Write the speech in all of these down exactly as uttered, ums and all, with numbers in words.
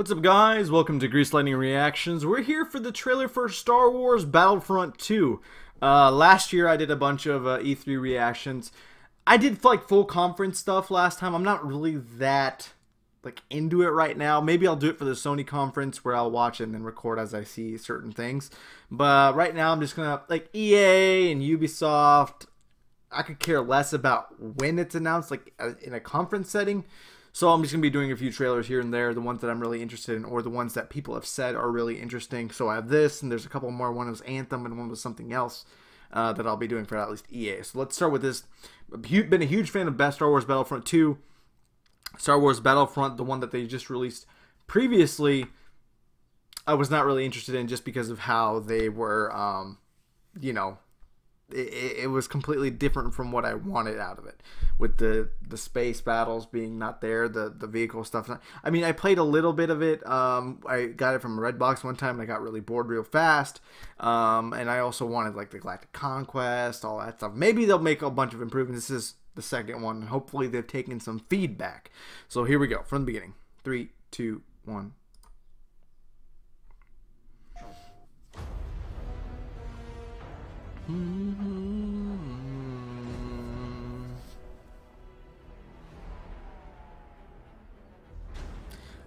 What's up, guys? Welcome to Grease Lightning Reactions. We're here for the trailer for Star Wars Battlefront two. Uh, last year I did a bunch of uh, E three reactions. I did like full conference stuff last time. I'm not really that like into it right now. Maybe I'll do it for the Sony conference where I'll watch it and then record as I see certain things. But right now I'm just gonna, like, E A and Ubisoft, I could care less about when it's announced, like in a conference setting. So I'm just going to be doing a few trailers here and there, the ones that I'm really interested in or the ones that people have said are really interesting. So I have this, and there's a couple more. One was Anthem and one was something else uh, that I'll be doing for at least E A. So let's start with this. I've been a huge fan of Star Wars Battlefront two. Star Wars Battlefront, the one that they just released previously, I was not really interested in just because of how they were, um, you know, it was completely different from what I wanted out of it, with the the space battles being not there, the the vehicle stuff not, I mean, I played a little bit of it. um, I got it from Redbox one time and I got really bored real fast, um, and I also wanted like the Galactic Conquest, all that stuff. Maybe they'll make a bunch of improvements. This is the second one. Hopefully they've taken some feedback. So here we go from the beginning. Three, two, one.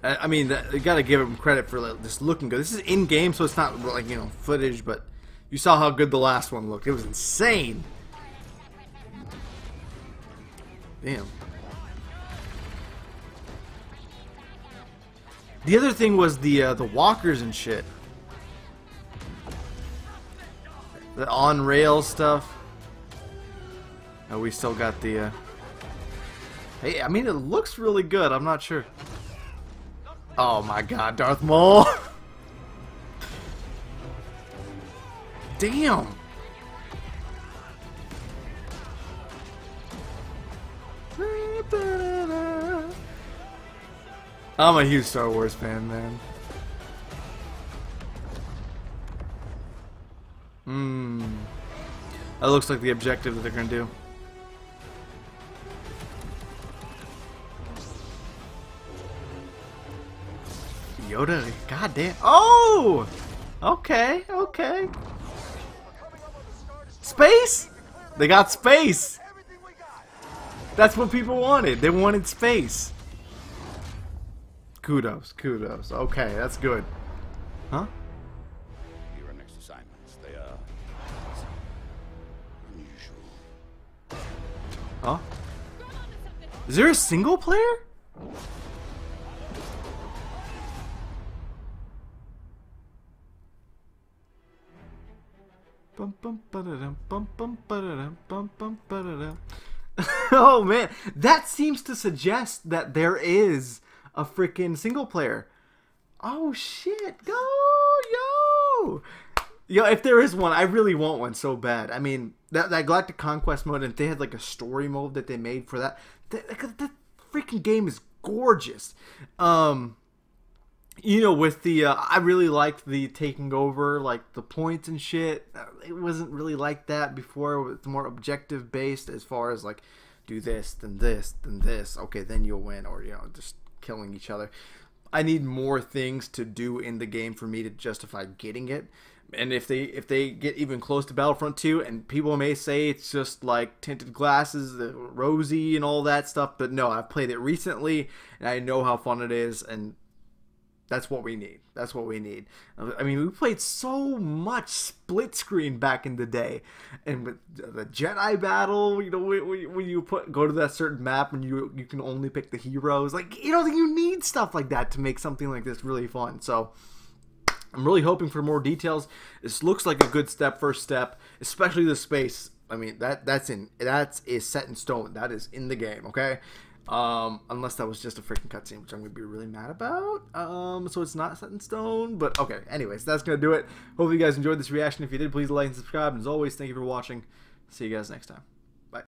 I mean, you gotta give them credit for this looking good. This is in-game, so it's not like, you know, footage, but you saw how good the last one looked. It was insane. Damn. The other thing was the uh, the walkers and shit. The on-rail stuff. Oh, we still got the, uh... hey, I mean, it looks really good. I'm not sure. Oh my god, Darth Maul! Damn! I'm a huge Star Wars fan, man. Hmm. That looks like the objective that they're gonna do. Yoda, goddamn. Oh! Okay, okay. Space? They got space! That's what people wanted. They wanted space. Kudos, kudos. Okay, that's good. Huh? Huh? Is there a single player? Oh man, that seems to suggest that there is a freaking single player. Oh shit, go yo! Yo, if there is one, I really want one so bad. I mean, that, that Galactic Conquest mode, and if they had like a story mode that they made for that, that, that, that freaking game is gorgeous. Um, you know, with the, uh, I really liked the taking over, like the points and shit. It wasn't really like that before. It's more objective based as far as like, do this, then this, then this. Okay, then you'll win, or, you know, just killing each other. I need more things to do in the game for me to justify getting it. And if they if they get even close to Battlefront two, and people may say it's just like tinted glasses, the rosy and all that stuff, but no, I've played it recently and I know how fun it is, and that's what we need. That's what we need. I mean, we played so much split screen back in the day, and with the Jedi battle, you know, when you put go to that certain map and you you can only pick the heroes, like, you know, you need stuff like that to make something like this really fun. So I'm really hoping for more details. This looks like a good step, first step, especially the space. I mean, that that's in that is set in stone. That is in the game, okay? Um, unless that was just a freaking cutscene, which I'm gonna be really mad about. Um, so it's not set in stone, but okay. Anyways, that's gonna do it. Hopefully you guys enjoyed this reaction. If you did, please like and subscribe. And as always, thank you for watching. See you guys next time.